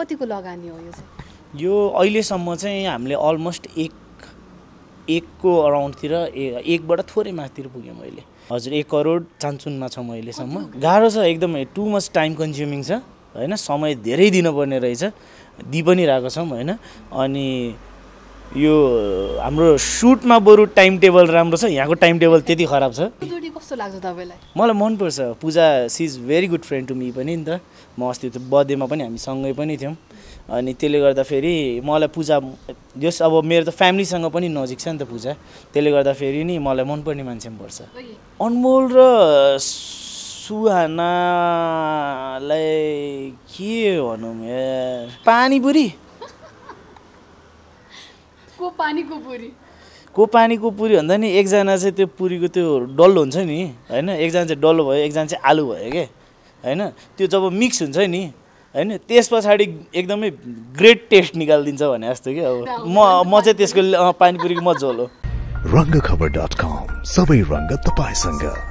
कतिको लगानी हो यो चाहिँ? यो अहिलेसम्म चाहिँ हामीले अलमोस्ट एक को अराउन्ड तिर एकबाट थोरै माथितिर पुग्यौँ मैले। हजुर 1 करोड चान्चुनमा छ अहिलेसम्म। गाह्रो छ एकदमै, टु मच टाइम कन्ज्युमिङ छ हैन, समय धेरै दिनुपर्ने रहेछ, दि पनि राखेको छौँ हैन। अनि यो हाम्रो सुटमा बरु टाइम टेबल राम्रो छ, यहाँको टाइम टेबल त्यति खराब छ। कस्तो लाग्छ तपाईलाई? मलाई मनपर्छ, Puja she is very good friend to me पनि नि त। म अस्ति त्यो बर्थडेमा पनि हामी सँगै पनि थियौँ, अनि त्यसले गर्दा फेरि मलाई पूजा जस अब मेरो त फ्यामिलीसँग पनि नजिक छ नि त पूजा, त्यसले गर्दा फेरि नि मलाई मनपर्ने मान्छे पनि पर्छ। अनमोल र सुहानालाई के भनौँ यार, पानीपुरी को पानीको पुरी भन्दा नि एकजना चाहिँ त्यो पुरीको त्यो डल्लो हुन्छ नि हैन, एकजना चाहिँ डल्लो भयो एकजना चाहिँ आलु भयो के हैन, त्यो जब मिक्स हुन्छ नि हैन त्यस पछाडि एकदमै ग्रेट टेस्ट निकालिदिन्छ भने जस्तो के। अब म चाहिँ त्यसको पानीपुरीको म झोल हो। rangakhbar.com सबै रंग तपाईसँग।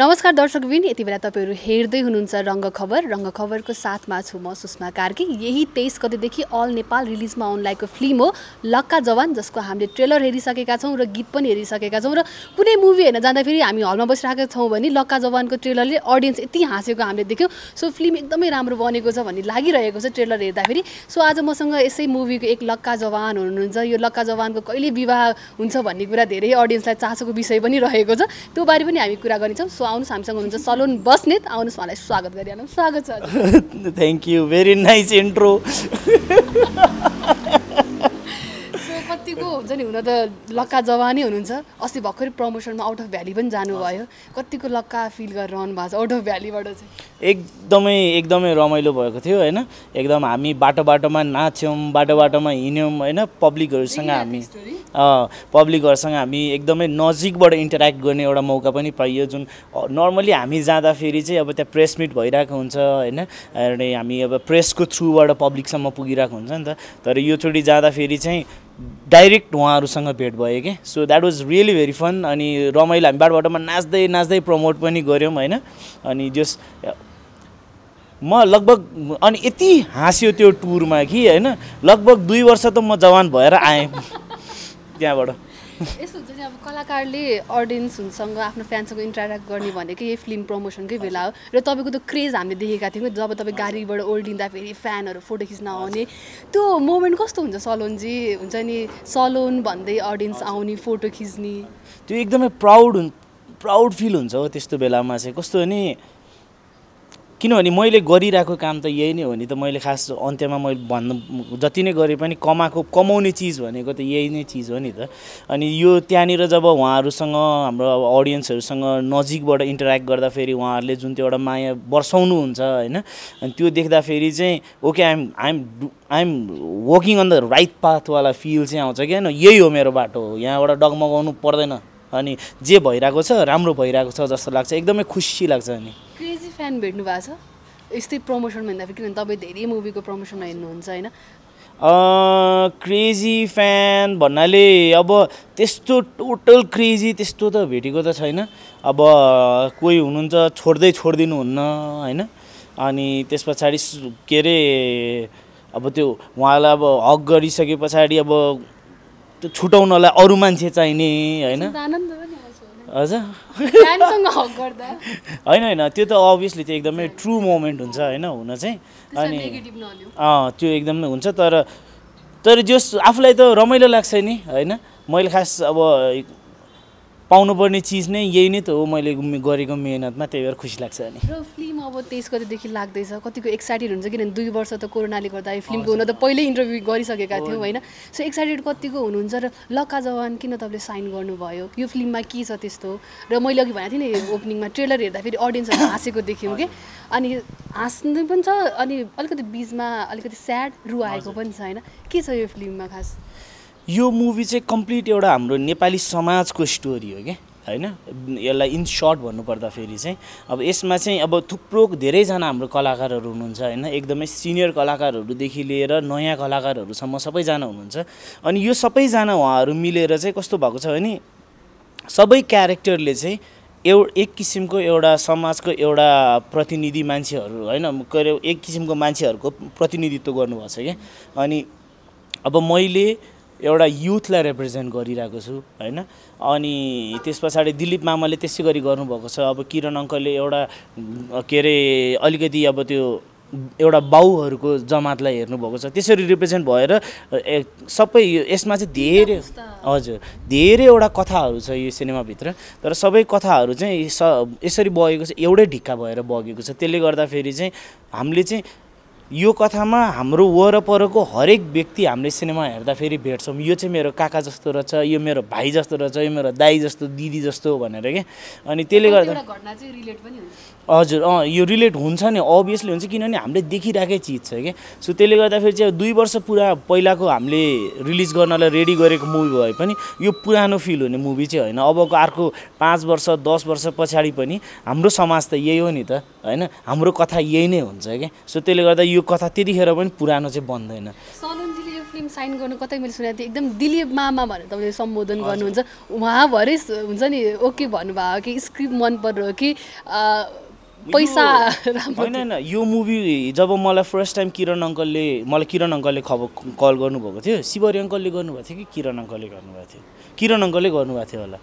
नमस्कार दर्शकवृन्द, यति बेला तपाईहरु हेर्दै हुनुहुन्छ रंग खबर। रंग खबरको साथमा छु म सुष्मा कार्की। यही 23 गतेदेखि अल नेपाल रिलिजमा आउन लागेको फिल्म हो लक्का जवान, जसको हामीले ट्रेलर हेरिसकेका छौं र गीत पनि हेरिसकेका छौं र कुनै मुभी हेर्न जाँदा फेरि हामी हलमा बसिरहेका छौं भने लक्का जवानको ट्रेलरले अडियन्स यति हाँसेको हामीले देख्यौं। सो फिल्म एकदमै राम्रो बनेको छ भन्ने लागिरहेको छ ट्रेलर हेर्दाखेरि। सो आज मसँग यसै मुभीको एक लक्का जवान हुनुहुन्छ। यो लक्का जवानको कहिले विवाह हुन्छ भन्ने कुरा धेरै अडियन्सलाई चासोको विषय पनि रहेको छ, त्यो बारे पनि हामी कुरा गर्नेछौं। आउनुस्, हामीसँग हुनुहुन्छ सलोन बस्नेत, आउनुस्, उहाँलाई स्वागत गरिहालौँ। स्वागत छ। Thank you, very nice intro. So कतिको हुन्छ नि, हुन त लक्का जवानै हुनुहुन्छ, अस्ति भर्खरै प्रमोसनमा आउट अफ भ्याली पनि जानुभयो, कतिको लक्का फिल गरिरहनु भएको छ आउट अफ भ्यालीबाट चाहिँ? एकदमै रमाइलो भएको थियो होइन, एकदम हामी बाटो बाटोमा नाच्यौँ, बाटो बाटोमा हिँड्यौँ होइन, पब्लिकहरूसँग हामी एकदमै नजिकबाट इन्टरेक्ट गर्ने एउटा मौका पनि पाइयो, जुन नर्मली हामी जाँदाखेरि चाहिँ अब त्यहाँ प्रेस मिट भइरहेको हुन्छ होइन, अनि हामी अब प्रेसको थ्रुबाट पब्लिकसम्म पुगिरहेको हुन्छ नि त, तर योचोटि जाँदाखेरि चाहिँ डाइरेक्ट उहाँहरूसँग भेट भयो कि। So that was really very fun, अनि रमाइलो हामी बाटो बाटोमा नाच्दै प्रमोट पनि गऱ्यौँ होइन, अनि जस म लगभग अनि यति हाँस्यो त्यो टुरमा कि होइन, लगभग 2 वर्ष त म जवान भएर आएँ त्यहाँबाट। यस्तो हुन्छ नि, अब कलाकारले अडियन्सहरूसँग आफ्नो फ्यानसँग इन्टरेक्ट गर्ने भनेको यही फिल्म प्रमोसनकै बेला हो, र तपाईँको त्यो क्रेज हामीले देखेका थियौँ, जब तपाईँ गाडीबाट ओल्डिँदाखेरि फ्यानहरू फोटो खिच्न आउने त्यो मोमेन्ट कस्तो हुन्छ सलोनजी? हुन्छ नि सलोन भन्दै अडियन्स आउने, फोटो खिच्ने, त्यो एकदमै प्राउड फिल हुन्छ हो त्यस्तो बेलामा चाहिँ। कस्तो नि, किनभने मैले गरिरहेको काम त यही नै हो नि त, मैले खास अन्त्यमा मैले भन्नु जति नै गरे पनि कमाउने चिज भनेको त यही नै चिज हो नि त। अनि यो त्यहाँनिर जब उहाँहरूसँग हाम्रो अब अडियन्सहरूसँग नजिकबाट इन्टरेक्ट गर्दाखेरि उहाँहरूले जुन त्यो एउटा माया बर्साउनुहुन्छ होइन, अनि त्यो देख्दाखेरि चाहिँ okay I'm working on the right पाथवाला फिल चाहिँ आउँछ क्या, यही हो मेरो बाटो हो, यहाँबाट डगमगाउनु पर्दैन, अनि जे भइरहेको छ राम्रो भइरहेको छ जस्तो लाग्छ, एकदमै खुसी लाग्छ। अनि क्रेजी फ्यान भेट्नु भएको छ यस्तै प्रमोसनमा हिँड्दाखेरि, किनभने तपाईँ धेरै मुभीको प्रमोसनमा हिँड्नुहुन्छ होइन? क्रेजी फ्यान भन्नाले अब त्यस्तो टोटल क्रेजी त्यस्तो त भेटेको त छैन, अब कोही हुनुहुन्छ छोडिदिनुहुन्न होइन, अनि त्यस पछाडि के अरे अब त्यो उहाँलाई अब हक गरिसके पछाडि अब त्यो छुटाउनलाई अरू मान्छे चाहिने होइन, होइन त्यो त अभियसली त्यो एकदमै ट्रु मोमेन्ट हुन्छ होइन, हुन चाहिँ अनि त्यो एकदमै हुन्छ, तर जस आफूलाई त रमाइलो लाग्छ नि होइन, मैले खास अब पाउनुपर्ने चिज नै यही नै त हो मैले गरेको मेहनतमा, त्यही भएर खुसी लाग्छ। अनि र फिल्म अब 23 गतेदेखि लाग्दैछ, कतिको एक्साइटेड हुन्छ? किनभने 2 वर्ष त कोरोनाले गर्दा फिल्मको हुन त पहिल्यै इन्टरभ्यू गरिसकेका थियौँ होइन, सो एक्साइटेड कतिको हुनुहुन्छ? र लक्का जवान किन तपाईँले साइन गर्नुभयो, यो फिल्ममा के छ त्यस्तो? र मैले अघि भनेको थिएँ नि ओपनिङमा ट्रेलर हेर्दाखेरि अडियन्सहरू हाँसेको देख्यौँ कि, अनि हाँस्नु पनि छ अनि अलिकति बिचमा अलिकति स्याड रुवाएको पनि छ होइन, के छ यो फिल्ममा खास? यो मुभी चाहिँ कम्प्लिट एउटा हाम्रो नेपाली समाजको स्टोरी हो क्या होइन, यसलाई इन सर्ट भन्नुपर्दाखेरि चाहिँ अब यसमा चाहिँ अब थुप्रो धेरैजना हाम्रो कलाकारहरू हुनुहुन्छ होइन, एकदमै सिनियर कलाकारहरूदेखि लिएर नयाँ कलाकारहरूसम्म सबैजना हुनुहुन्छ, अनि यो सबैजना उहाँहरू मिलेर चाहिँ कस्तो भएको छ भने सबै क्यारेक्टरले चाहिँ एक किसिमको एउटा समाजको एउटा प्रतिनिधि मान्छेहरु हैन गरे एक किसिमको मान्छेहरुको प्रतिनिधित्व गर्नु भएको छ के अनि अब मैले एउटा युथलाई रिप्रेजेन्ट गरिरहेको छु हैन अनि त्यसपछि दिलीप मामाले त्यसै गरी गर्नु भएको छ अब किरण अंकलले एउटा केरे अलिकति अब त्यो एउटा बाउहरुको जमातलाई हेर्नु भएको छ त्यसरी रिप्रेजेन्ट भएर सबै यसमा चाहिँ धेरै हजुर धेरै एउटा कथाहरु छ यो सिनेमा भित्र तर सबै कथाहरु चाहिँ यसरी बगेको छ एउटै ढिक्का भएर बगेको छ त्यसले गर्दा फेरि चाहिँ हामीले चाहिँ यो कथामा हाम्रो वरपरको हरेक व्यक्ति हामीले सिनेमा हेर्दा फेरि भेट्छौं यो चाहिँ मेरो काका जस्तो रहछ यो मेरो भाइ जस्तो रहछ यो मेरो दाइ जस्तो दिदी जस्तो भनेर के अनि त्यसले गर्दा घटना चाहिँ रिलेट पनि हुन्छ हजुर अ यो रिलेट हुन्छ नि obviously हुन्छ किनभने हामीले देखिराखेको चीज छ के सो त्यसले गर्दा फेरि चाहिँ 2 वर्ष पुरा पहिलाको हामीले रिलिज गर्नलाई रेडी गरेको मुभी भए पनि यो पुरानो फिल हुने मुभी चाहिँ हैन अबको अर्को 5 वर्ष 10 वर्ष पछाडी पनि हाम्रो समाज त यही हो नि त हैन हाम्रो कथा यही नै हुन्छ के सो त्यसले गर्दा यो कथा त्यतिखेर पनि पुरानो चाहिँ बन्दैन सलोनजीले यो फिल्म साइन गर्न कतै मैले सुने थिए एकदम दिलीप मामा भनेर तपाईले सम्बोधन गर्नुहुन्छ उहाँ भरै हुन्छ नि ओके भन्नुभयो कि स्क्रिप्ट मन पर्यो कि पैसा राम्रो हैन हैन यो मुभी जब मलाई फर्स्ट टाइम किरण अंकलले कल गर्नुभएको थियो शिवरी अंकलले गर्नुभएको थियो कि किरण अंकलले गर्नुभएको थियो होला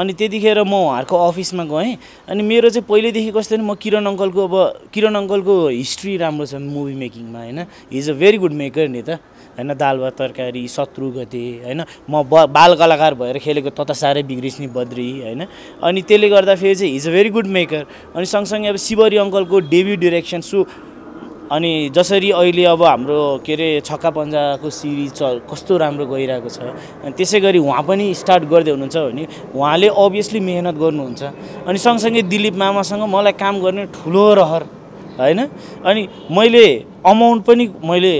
अनि त्यतिखेर म उहाँको अफिसमा गए अनि मेरो चाहिँ पहिले देखि कस्तो नि म किरण अंकलको हिस्ट्री राम्रो छ मुभी मेकिङमा हैन he is a very good maker नि त हैन दाल भात तरकारी शत्रु गते हैन म बाल कलाकार भएर खेलेको ततसारे बिग्रिसनी बद्री हैन अनि त्यसले गर्दा फेरि चाहिँ he is a very good maker अनि सँगसँगै अब शिवरी अंकलको डेब्यु डाइरेक्सन सो अनि जसरी अहिले अब हाम्रो केरे छक्का पञ्जाको सिरिज कस्तो राम्रो गइरहेको छ अनि त्यसैगरी उहाँ पनि स्टार्ट गर्दै हुनुहुन्छ भने उहाँले obviously मेहनत गर्नुहुन्छ अनि सँगसँगै दिलीप मामासँग मलाई काम गर्ने ठूलो रहर हैन अनि मैले अमाउन्ट पनि मैले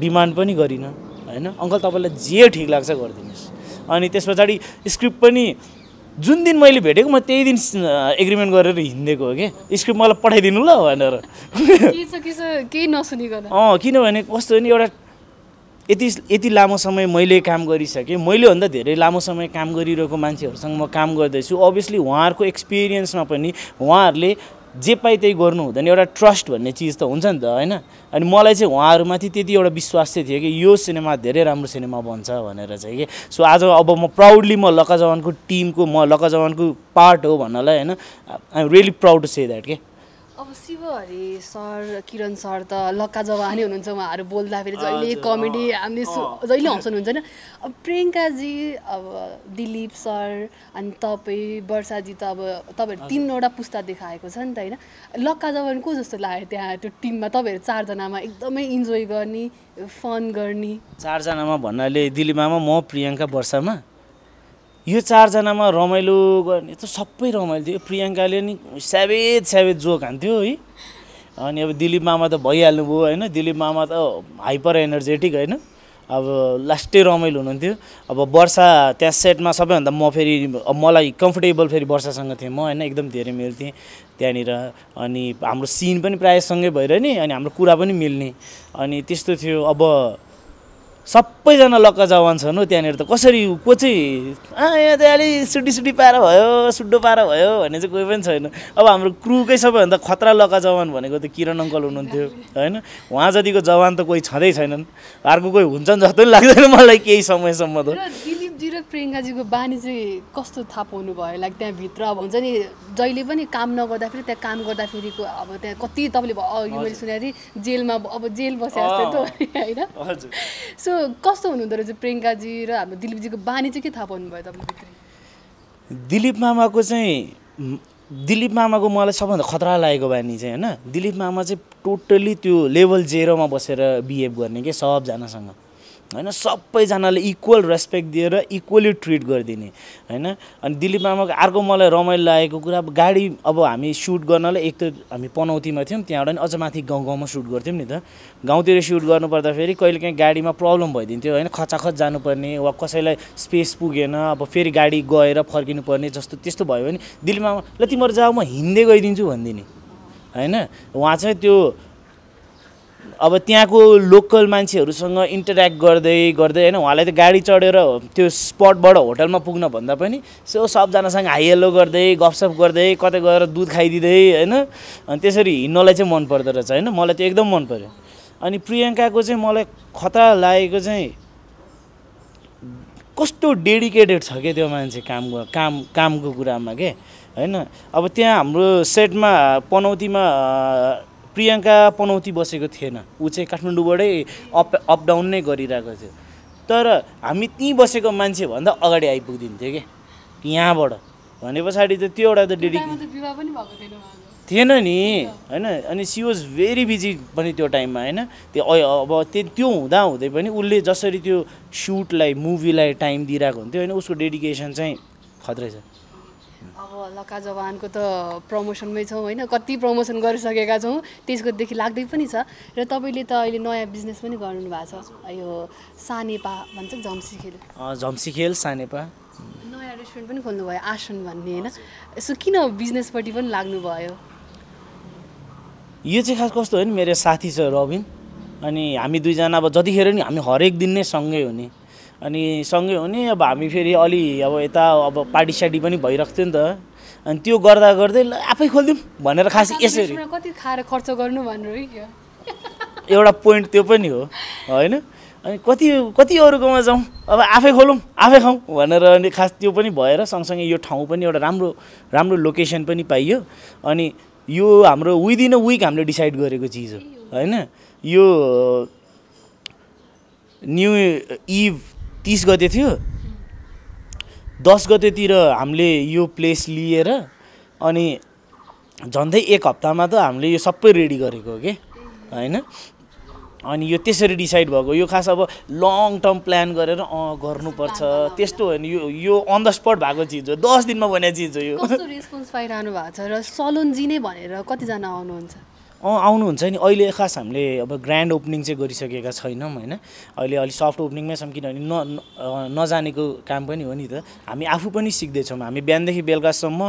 डिमान्ड पनि गरिन हैन अंकल तपाईलाई जे ठीक लाग्छ गर्दिनुस् अनि त्यसपछि स्क्रिप्ट पनि जुन दिन मैले भेटेको म त्यही दिन एग्रीमेन्ट गरेर हिन्देको हो के स्क्रिप्ट मलाई पठाइदिनु ल भनेर के नसुनिकन किनभने कस्तो हो नि एउटा यति लामो समय मैले काम गरिसके मैले भन्दा धेरै लामो समय काम गरिरहेको मान्छेहरुसँग म काम गर्दैछु obviously उहाँहरुको एक्सपीरियन्समा पनि उहाँहरुले जे पाइ त्यही गर्नु हुँदैन एउटा ट्रस्ट भन्ने चीज त हुन्छ नि त हैन अनि मलाई चाहिँ उहाँहरुमाथि त्यति एउटा विश्वास थियो कि यो सिनेमा धेरै राम्रो सिनेमा बन्छ भनेर चाहिँ के सो आज अब म प्राउडली म लक्का जवानको टिमको म लक्का जवानको पार्ट हो भन्नलाई हैन I am really proud to say that के अब शिवहरि सर किरण सर त लक्का जवान हुनुहुन्छ उहाँहरु बोल्दा फेरि जहिले कमेडी हामी जहिले हँसाउनुहुन्छ हैन अब प्रियंका जी अब दिलीप सर अनि तपाई वर्षा जी त अब तपाईहरु तीनवटा पुस्ता देखाएको छ नि त हैन लक्का जवान को जस्तो लाग्यो त्यहाँ त्यो टिममा तपाईहरु चार जनामा एकदमै इन्जोय गर्ने फन गर्ने चार जनामा भन्नाले दिलीप मामा म प्रियंका वर्षामा यो चार जनामा रमाइलो गर्ने त सबै रमाइलो थियो प्रियंकाले नि स्याबेज जोक हान्थ्यो है अनि अब दिलीप मामा त भइहाल्नु भो हैन दिलीप मामा त हाइपर एनर्जेटिक हैन अब लास्टै रमाइलो हुनुहुन्थ्यो अब वर्षा त्यहाँ सेटमा सबैभन्दा म फेरि मलाई कम्फर्टेबल फेरि वर्षासँग थिए म हैन एकदम धेरै मिल्थे त्यहाँनिर अनि हाम्रो सिन पनि प्राय सँगै भइरहने अनि हाम्रो कुरा पनि मिल्ने अनि त्यस्तो थियो अब सबैजना लक्का जवान छन् हो त्यहाँनेर त कसरी को चाहिँ यहाँ त अलि सुडी पारा भयो सुड्डो पारा भयो भन्ने चाहिँ कोही पनि छैन अब हाम्रो क्रुकै सबैभन्दा खतरा लक्का जवान भनेको त किरण अंकल हुनुहुन्थ्यो हैन उहाँ जतिको जवान त कोही छदै छैनन् अर्को कोही हुन्छन् जस्तो लाग्दैन मलाई केही समयसम्म त दिलीप जी र प्रियंका जीको बानी चाहिँ कस्तो थाहा पाउनु भयो लाइक त्यहाँ भित्र अब हुन्छ नि जहिले पनि काम नगर्दा फेरि त्यहाँ काम गर्दा फेरिको अब त्यहाँ कति तपाईले अघि मैले सुने थिए जेलमा अब जेल बसे जस्तो त हैन हजुर सो कस्तो हुनुहुँदो रहेछ प्रियंका जी र हाम्रो दिलीप जी को बानी चाहिँ के थाहा पाउनु भयो तपाईले दिलीप मामाको मलाई सबभन्दा खतरा लागेको बानी चाहिँ हैन दिलीप मामा चाहिँ टोटली त्यो लेभल 0 मा बसेर बिहेभ गर्ने के सबजनासँग हैन सबैजनाले इक्वल रेस्पेक्ट दिएर इक्वली ट्रिट गर्दिने हैन अनि दिलीप मामाको अर्को मलाई रमाइलो लागेको कुरा अब गाडी अब हामी शूट गर्नलाई एक त हामी पनौतीमा थियौं त्यहाँबाट नि अझ माथि गाउँमा शूट गर्थ्यौं नि त गाउँतिर शूट गर्नु पर्दा फेरि कहिलेकाहीँ गाडीमा प्रब्लम भइदिन्थ्यो हैन खचाखच जानुपर्ने वा कसैलाई स्पेस पुगेन अब फेरि गाडी गएर फर्किनु पर्ने जस्तो त्यस्तो भयो भने दिलीप मामा ल तिम्रो जाऊ म हिँड्दै गइदिन्छु भन्दिने हैन उहाँ चाहिँ त्यो अब त्यहाँको लोकल मान्छेहरुसँग इन्टरैक्ट गर्दै गर्दै हैन उहाँलाई त गाडी चढेर त्यो स्पटबाट होटलमा पुग्न भन्दा पनि सो सब जनासँग हाई हेलो गर्दै गफसप गर्दै कतै गएर दूध खाइदिदै हैन अनि त्यसरी हिन्नलाई चाहिँ मन पर्दो रहेछ हैन मलाई त्यो एकदम मन पर्यो अनि प्रियंकाको चाहिँ मलाई खतरा लागेको चाहिँ कस्तो डेडिकेटेड छ के त्यो मान्छे कामको कुरामा के हैन अब त्यहाँ हाम्रो सेटमा पनौतीमा प्रियंका पनौती बसेको थिएन उ चाहिँ काठमाडौँबाटै अप डाउन नै गरिरहेको थियो तर हामी त्यही बसेको मान्छे भन्दा अगाडि आइपुग्दिन्थ्यो के यहाँबाट भने पछाडी त त्यो एउटा त डेडिकेट विवाह पनि भएको थिएन थिएन नि हैन अनि सी वाज भेरी बिजी पनि त्यो टाइममा हैन त्यो अब त्यो हुँदा हुँदै पनि उले जसरी त्यो शूटलाई मुभीलाई टाइम दिइराको हुन्थ्यो हैन उसको डेडिकेसन चाहिँ खत्रै छ अब लक्का जवानको त प्रमोसनमै छौ हैन कति प्रमोसन गरिसकेका छौ त्यसको देखि लाग्दै पनि छ र तपाईले त अहिले नयाँ बिजनेस पनि गर्नु भएको छ यो सानेपा भन्छ झम्सीखेल सानेपा नयाँ रेस्टुरेन्ट पनि खोल्नु भयो आसन भन्ने हैन सो किन बिजनेस पटि पनि लाग्नु भयो यो चाहिँ खास कस्तो हो नि मेरो साथी छ रबिन अनि हामी दुई जना अब जतिखेर नि हामी हरेक दिन नै सँगै हुने अनि सँगै हुने अब हामी फेरि अलि अब यता अब पार्टी साडी पनि भइरख्थ्यो नि त अनि त्यो गर्दा गर्दै आफै खोल्दिम भनेर खास यसरी कति खाएर खर्च गर्नु भनेर है एउटा पोइन्ट त्यो पनि हो हैन अनि कति कति अरूकोमा जाऊ अब आफै खोलौं आफै खाऊ भनेर अनि खास त्यो पनि भएर सँगसँगै यो ठाउँ पनि एउटा राम्रो राम्रो लोकेसन पनि पाइयो अनि यो हाम्रो विदिन अ वीक हामीले डिसाइड गरेको चीज हो हैन यो न्यू इभ 30 गते थियो 10 गते तिर हामीले यो प्लेस लिएर अनि झन्डै एक हप्तामा त हामीले यो सबै रेडी गरेको हो के हैन अनि यो त्यसरी डिसाइड भएको यो खास अब लङ टर्म प्लान गरेर गर्नु पर्छ त्यस्तो हैन यो यो अन द स्पट भएको चीज हो 10 दिनमा बने चीज हो यो कस्तो रिस्पोन्स पाइरानु भएको छ र सलोन जी नै भनेर कति जना आउनुहुन्छ आउनुहुन्छ नि अहिले खास हामीले अब ग्रान्ड ओपनिङ चाहिँ गरिसकेका छैनौं हैन अहिले अलि सफ्ट ओपनिङमै छम किनभने नजानेको काम पनि हो नि त हामी आफू पनि सिक्दै छौं हामी बिहानदेखि बेलुकासम्म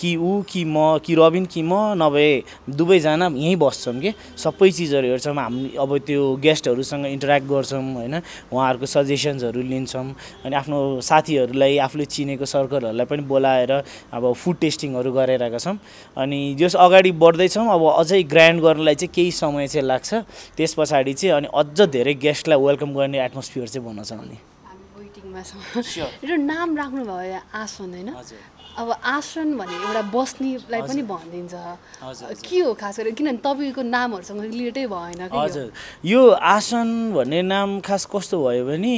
कि उ कि म कि रबिन कि म नभए दुबै जना यही बस्छौं के सबै चीजहरु हेर्छौं हामी अब त्यो गेस्टहरुसँग इन्टरैक्ट गर्छौं हैन उहाँहरुको सजेशन्सहरु लिन्छौं अनि आफ्नो साथीहरुलाई आफूले चिनेको सर्कलहरुलाई पनि बोलाएर अब फुड टेस्टिङहरु गरिरहेका छौं अनि जस अगाडि बढ्दै छौं अब अझै ग्रान्ड गर्नलाई चाहिँ केही समय चाहिँ लाग्छ त्यसपछि चाहिँ अनि अझ धेरै गेस्टलाई वेलकम गर्ने एटमोस्फियर चाहिँ बनाउँछ अनि हामी वेटिङमा छौं र नाम राख्नु भयो आसन हैन अब आसन भने एउटा बस्नेलाई पनि भनिन्छ के हो खास गरी किनभने तपाईको नामहरुसँग रिलेटै भएन के हजुर यो आसन भन्ने नाम खास कस्तो भयो भने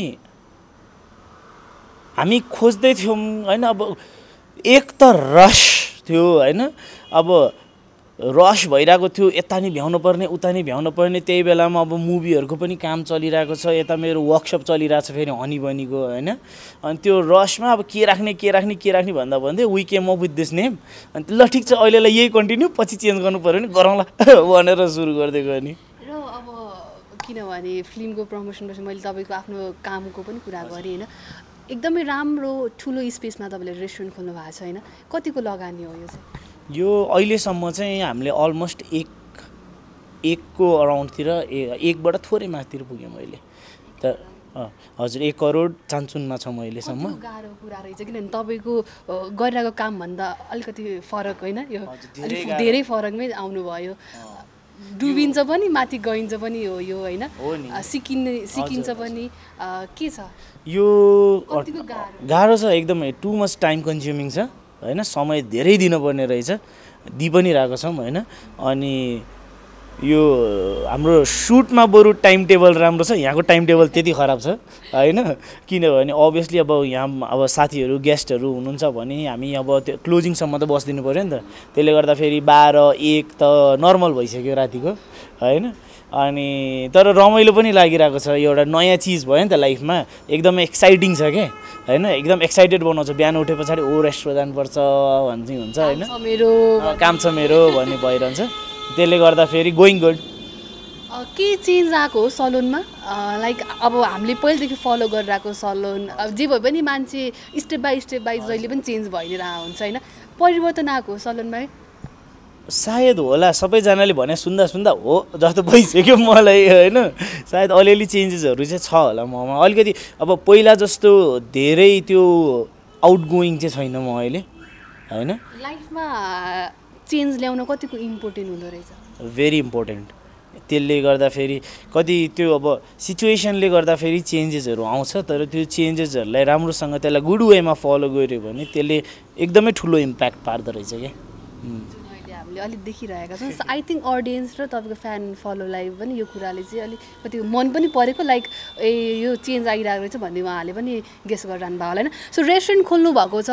हामी खोज्दै थियौं हैन अब एक त रस थियो हैन अब रश भइराको थियो यता नि भ्याउनु पर्ने उता नि भ्याउनु पर्ने त्यही बेलामा अब मुभीहरुको पनि काम चलिरहेको छ यता मेरो वर्कशप चलिरहेछ फेरि हनी बनीको हैन अनि त्यो रशमा अब के राख्ने भन्दा भन्दै we came up with this name अनि ल ठीक छ अहिलेलाई यही कन्टिन्यू पछि चेन्ज गर्नु पर्यो नि गरौँला भनेर सुरु गर्दै गयो नि र अब किनभने फिल्मको प्रमोसन पछि मैले तपाईको आफ्नो कामको पनि कुरा गरे हैन एकदमै राम्रो ठूलो स्पेसमा तपाईले रेस्टुरेन्ट खोल्नु भएको छ हैन कतिको लगानी हो यो चाहिँ यो अहिलेसम्म चाहिँ हामीले अलमोस्ट एक को अराउन्डतिर एकबाट थोरै माथितिर पुग्यौं अहिले त हजुर 1 करोड चान्चुनमा छौं अहिलेसम्म गाह्रो कुरा रहेछ किनभने तपाईको गरिरहेको काम भन्दा अलिकति फरक हैन यो धेरै फरकमै आउनु भयो डुबिन्छ पनि माथि गइन्छ पनि हो यो हैन सिकिन्छ पनि के छ यो गाह्रो छ एकदमै टु मच टाइम कन्ज्युमिङ छ हैन समय धेरै दिनुपर्ने रहेछ दि पनि राखेको छौं हैन अनि यो हाम्रो शूटमा बरु टाइम टेबल राम्रो छ यहाँको टाइम टेबल त्यति खराब छ हैन किनभने अभियसली अब यहाँ अब साथीहरु गेस्टहरु हुनुहुन्छ भने हामी अब त्यो क्लोजिङ सम्म त बस्दिनु पर्यो नि त त्यसले गर्दा फेरि 12-1 त नर्मल भइसक्यो रातिको हैन अनि तर रमाइलो पनि लागिरहेको छ एउटा नयाँ चीज भयो नि त लाइफमा एकदम एक्साइटिङ छ के हैन एकदम एक्साइटेड बनाउँछ बिहान उठेपछि ओ रेस्टुरेन्ट जानुपर्छ भन्ने हुन्छ हैन काम छ मेरो भन्ने भइरन्छ त्यसले गर्दा फेरि गोइङ गुड के चेन्ज आको सलोनमा लाइक अब हामीले पहिलेदेखि फलो गरिरहेको सलोन अब जे भए पनि मान्छे स्टेप बाइ स्टेप जहिले पनि चेन्ज भइरहेको हुन्छ हैन परिवर्तन आको सलोनमा शायद होला सबैजनाले भने सुन्दा सुन्दा हो जस्तो भइसक्यो मलाई हैन सायद अलिअलि चेन्जेसहरु चाहिँ छ होला ममा अलिकति अब पहिला जस्तो धेरै त्यो आउटगोइङ चाहिँ छैन म अहिले हैन लाइफमा चेन्ज ल्याउन कतिको इम्पोर्टेन्ट हुँदो रहेछ भेरी इम्पोर्टेन्ट त्यसले गर्दा फेरि कति त्यो अब सिचुएसनले गर्दा फेरि चेन्जेसहरु आउँछ तर त्यो चेन्जेसहरुलाई राम्रोसँग त्यसलाई गुड वेमा फलो गर्यो भने त्यसले एकदमै ठूलो इम्प्याक्ट पार्दो रहेछ के So I think audience र तपाईको फ्यान फलो लाइभ पनि यो कुराले चाहिँ अलि कति मन पनि परेको लाइक ए यो चेन्ज आइराको छ भन्ने उहाँले पनि गेस गरिरानु भयो होला हैन सो रेस्टुरेन्ट खोल्नु भएको छ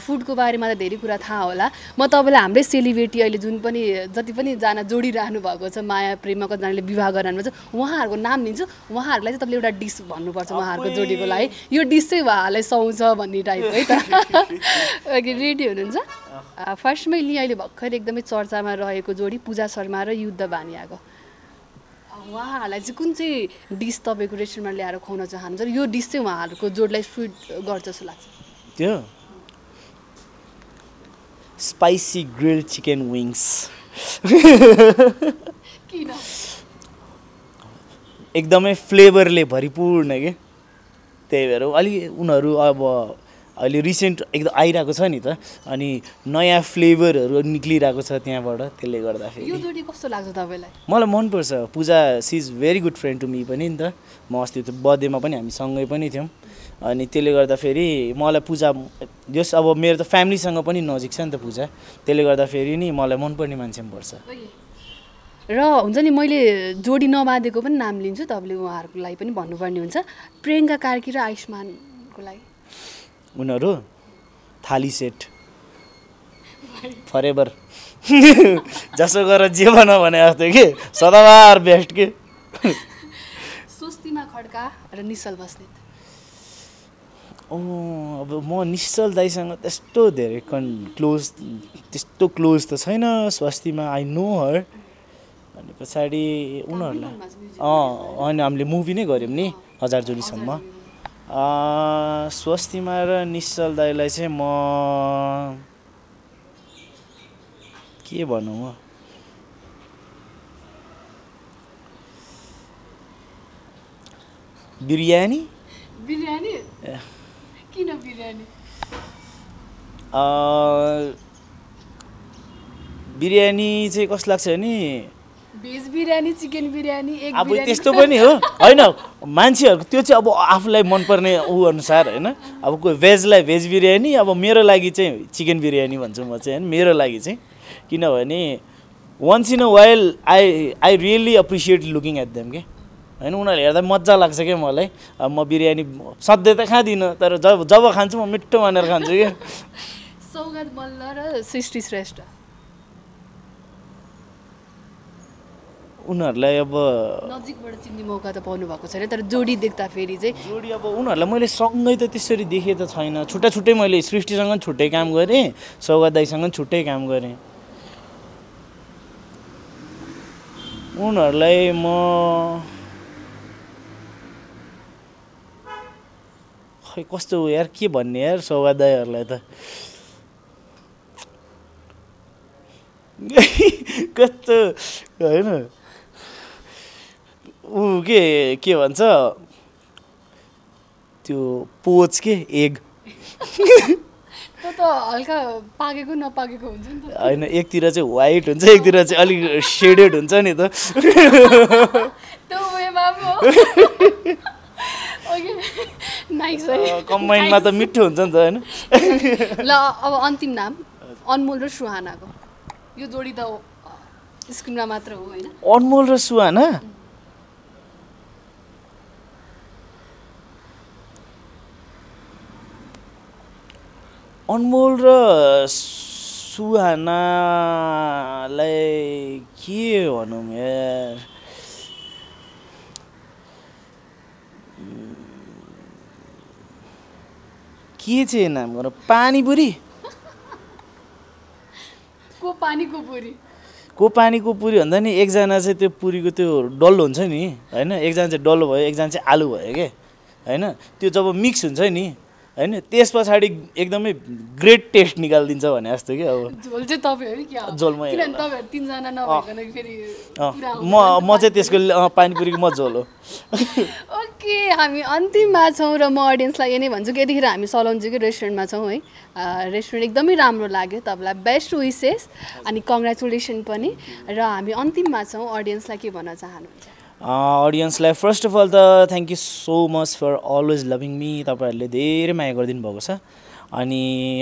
फुडको बारेमा त धेरै कुरा थाहा होला म तपाईलाई हाम्रो सेलिब्रिटी अहिले जुन पनि जति पनि जना जोडिरानु भएको छ माया प्रेमको जनाले विवाह गरिरानु भएको छ उहाँहरुको नाम लिन्छु उहाँहरुलाई चाहिँ तपाईले एउटा डिश भन्नुपर्छ उहाँहरुको जोडीको लागि यो डिश चाहिँ उहाँलाई साउँछ भन्ने टाइपको है त ओके रेडी हुनुहुन्छ फर्स्टमै लि अहिले भक्खर एकदमै चर्चामा रहेको जोडी पूजा शर्मा र युद्ध बानियाको उहाँहरुलाई चाहिँ कुन चाहिँ डिश तपाईको रेस्टुरेन्टमा ल्याएर खुवाउन चाहनुहुन्छ यो डिश चाहिँ उहाँहरुको जोडलाई सुट गर्छ जस्तो लाग्छ त्यो स्पाइसी ग्रिल चिकन विंग्स किन एकदमै फ्लेभरले भरिपूर्ण के त्यही भएर अलि उनीहरु अब अहिले रिसेंट एकदम आइराको छ नि त अनि नयाँ फ्लेभरहरु निक्लिराको छ त्यहाँबाट त्यसले गर्दा फेरि यो जोडी कस्तो लाग्छ तपाईलाई मलाई मन पर्छ Puja she is very good friend to me पनि नि त म अस्ति त बर्थडेमा पनि हामी सँगै पनि थियौं अनि त्यसले गर्दा फेरि मलाई पूजा जस अब मेरो त फ्यामिली सँग पनि नजिक छ नि त पूजा त्यसले गर्दा फेरि नि मलाई मन पर्ने मान्छे पर्छ र हुन्छ नि मैले जोडी नबादेको पनि नाम लिन्छु तपाईले उहाँहरुको लागि पनि भन्नुपर्ने हुन्छ प्रियंका कार्की र आयुष्मानको लागि उनीहरु थाली सेट फरएभर जसो गरेर जे बन भने जस्तो के सदाबार बेस्ट के सुस्तीमा खड्का र निश्चल बस्नेत ओ अब म निश्चल दाइसँग त्यस्तो धेरै क्लोज त छैन सुस्तीमा आई नो हर अनि पछाडी उनीहरुलाई अनि हामीले मुभी नै गर्यौं नि हजार जोडी सम्म स्वस्तिमा र निश्चल दाइलाई चाहिँ म के भनौँ बिरयानी बिरयानी किन बिरयानी बिरयानी चाहिँ कस्तो लाग्छ नि बेज बिरयानी चिकन बिरयानी एक अब त्यस्तो पनि हो हैन मान्छेहरुको त्यो चाहिँ अब आफुलाई मन पर्ने उ अनुसार हैन अब कोही भेजलाई भेज बिरयानी अब मेरो लागि चाहिँ चिकन बिरयानी भन्छु म चाहिँ हैन मेरो लागि चाहिँ किनभने once in a while I really appreciate looking at them के हैन उनीहरुले हेर्दा मज्जा लाग्छ के मलाई अब म बिरयानी सधैँ त खादिन तर जब खान्छु म मिठो मानेर खान्छु के सौगात मल्ल र सृष्टि श्रेष्ठ उनीहरुलाई अब नजिकबाट चिन्ने मौका त पाउनु भएको छैन तर जोडी देख्दा फेरि चाहिँ जोडी अब उनीहरुलाई मैले सँगै त त्यसरी देखे त छैन छुट्टा छुट्टै मैले सृष्टिसँग छुट्टै काम गरे सौगात दाइसँग छुट्टै काम गरे उनीहरुलाई म खै कस्तो यार के भन्ने यार सौगात दाइहरुलाई त कस्तो हैन उ के भन्छ त्यो पोच के एग त्यो त हल्का पाकेको नपाकेको हुन्छ नि त हैन एकतिर चाहिँ व्हाइट हुन्छ एकतिर चाहिँ अलि शेडेड हुन्छ नि त त्यो वेमा पो ओके नाइस कम्बाइनमा त मिठो हुन्छ नि त हैन ल अब अन्तिम नाम अनमोल र सुहानाको यो जोडी त स्क्रिनमा मात्र हो हैन अनमोल र सुहाना अनमोल र सुहानालाई के भनौँ यार के चाहिँ नाम गरौँ पानीपुरी को पानीको पुरी भन्दा नि एकजना चाहिँ त्यो पुरीको त्यो डल्लो हुन्छ नि हैन एकजना चाहिँ डल्लो भयो एकजना चाहिँ आलु भयो के हैन त्यो जब मिक्स हुन्छ नि हैन त्यस पछाडी एकदमै ग्रेट टेस्ट निकाल्दिन्छ भने जस्तो के अब झोल चाहिँ तपाईहरु के हो झोल म किन तपाईहरु तीन जना नभएकन फेरि म चाहिँ त्यसको पानीपुरीको म झोल हो ओके हामी अन्तिममा छौं र म ऑडियन्सलाई यही नै भन्छु कि यतिखेर हामी सलोनजीको रेस्टुरेन्टमा छौं है रेस्टुरेन्ट एकदमै राम्रो लाग्यो तपाईलाई बेस्ट विशेस अनि कंग्रेचुलेसन पनि र हामी अन्तिममा छौं ऑडियन्सलाई के भन्न चाहनुहुन्छ audience life first of all thank you so much for always loving me तपाईहरुले धेरै माया गर्दिनु भएको छ अनि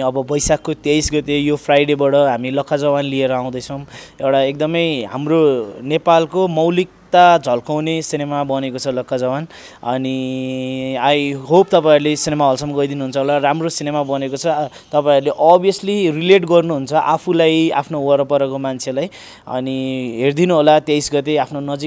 अब बैशाखको 23 गते यो फ्राइडे बाट हामी लक्खा जवान लिएर आउँदै छौं एउटा एकदमै हाम्रो नेपालको मौलिकता झल्काउने सिनेमा बनेको छ लक्खा जवान अनि आई होप तपाईहरुले सिनेमा हलसम्म गइदिनु हुन्छ होला राम्रो सिनेमा बनेको छ तपाईहरुले obviously रिलेट गर्नुहुन्छ आफूलाई आफ्नो वरपरको मान्छेलाई अनि हेर्दिनु होला 23 गते आफ्नो नजिक